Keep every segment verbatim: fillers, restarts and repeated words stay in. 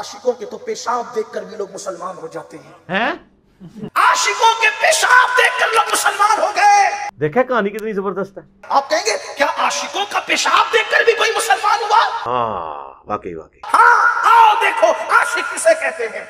आशिकों के तो पेशाब देखकर भी लोग मुसलमान हो जाते हैं, हैं? आशिकों के पेशाब देखकर लोग मुसलमान हो गए। देखा कहानी कितनी जबरदस्त है। आप कहेंगे क्या आशिकों का पेशाब देखकर भी कोई मुसलमान हुआ? हाँ वाकई वाकई। हाँ आओ देखो आशिक किसे कहते हैं।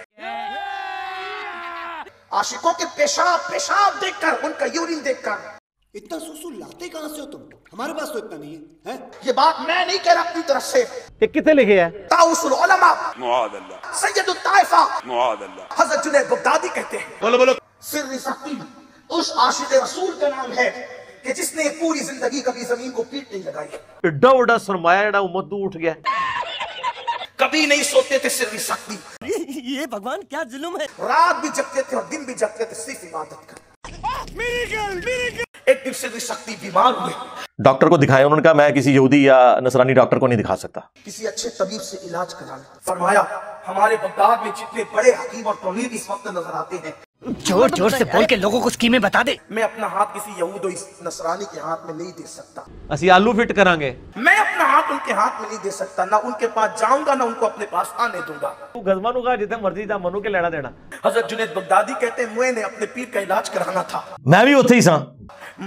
आशिकों के पेशाब पेशाब देखकर, उनका यूरिन देखकर। इतना सुसु लाते कहां से हो तुम? हमारे पास तो इतना नहीं है, है? ये बात मैं नहीं कह रहा अपनी तरफ से। ये कितने लिखे है? ताउसुल उलमा मुआद अल्लाह, सैयदुत ताइफा मुआद अल्लाह, हज़रत जुनैद बगदादी कहते हैं। बोलो बोलो। सिर्र सकी उस आशिक रसूल का नाम है कि जिसने पूरी जिंदगी कभी जमीन को पीट नहीं लगाई। एड्डा उड्डा सरमाया एड्डा उम्मत दूर उठ गया। कभी नहीं सोते थे सिर्र सकी। ये भगवान क्या जुल्म है। रात भी जगते थे और दिन भी जगते थे सिर्फ इबादत कर। मेरी गर्ल मेरी गर्ल एक दिन से शक्ति बीमार हुए, डॉक्टर को दिखाया। उन्होंने कहा मैं किसी यहूदी या नसरानी डॉक्टर को नहीं दिखा सकता, किसी अच्छे तबीब से इलाज कराना। फरमाया हमारे बगदाद में जितने बड़े हकीम और तबीब इस वक्त नजर आते हैं, जोर जोर से बोल के लोगों को स्कीमें बता दे। मैं अपना हाथ किसी यहूद और नसरानी के हाथ में नहीं दे सकता। असी आलू फिट करांगे। मैं अपना हाथ उनके हाथ में नहीं दे सकता, ना उनके पास जाऊंगा ना उनको अपने पास आने दूंगा। गजमानों का जितने मर्जी था मनु के लड़ा देना। हजरत जुनैद बगदादी कहते मैंने अपने पीर का इलाज कराना था, मैं भी उसे ही सा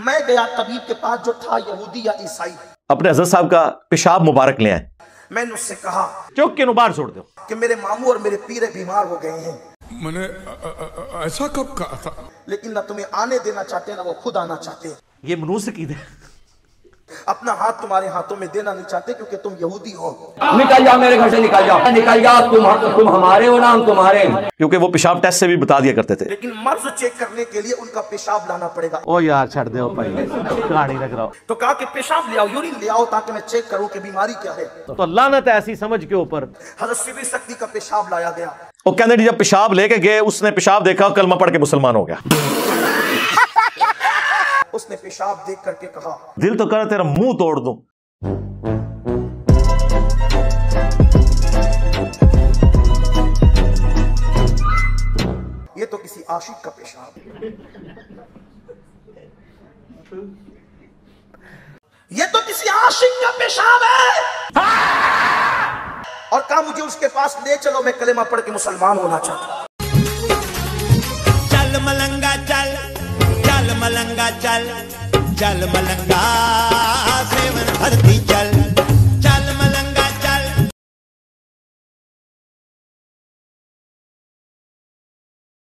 मैं गया तबीब के पास जो था यहूदी या ईसाई। अपने हजरत साहब का पेशाब मुबारक ले आए। मैंने उससे कहा चौक के नुबार छोड़ दो कि मेरे मामू और मेरे पीरे बीमार हो गए हैं। मैंने ऐसा कब कहा था? लेकिन ना तुम्हें आने देना चाहते ना वो खुद आना चाहते। ये मनुष्य की है। अपना हाथ तुम्हारे हाथों में देना नहीं चाहते क्योंकि तुम यहूदी हो। निकल जाओ मेरे घर से, निकल जाओ निकल जाओ, तुम तुम हमारे हो ना हम तुम्हारे। क्योंकि वो पेशाब टेस्ट से भी बता दिया करते थे, लेकिन मर्ज चेक करने के लिए उनका पेशाब लाना पड़ेगा। ओ यार छोड़ दो भाई, गाड़ी लग रहा। तो कहा कि पेशाब ले आओ, यूरिन ले आओ ताकि मैं चेक करूं कि बीमारी क्या है। तो लानत ऐसी समझ के ऊपर। हज़रत सिद्दीक़ सख्ती का पेशाब लाया गया और कहने जब पेशाब लेके गए उसने पेशाब देखा, कलमा पढ़ के मुसलमान हो गया। उसने पेशाब देख करके कहा दिल तो कर तेरा मुंह तोड़ दूं। ये तो किसी आशिक का पेशाब है। ये तो किसी आशिक का पेशाब है। और कहा मुझे उसके पास ले चलो, मैं कलेमा पढ़ के मुसलमान होना चाहता। चल मलंगा चल, चल मलंगा चल, चल मलंगा सेवन भरती चल।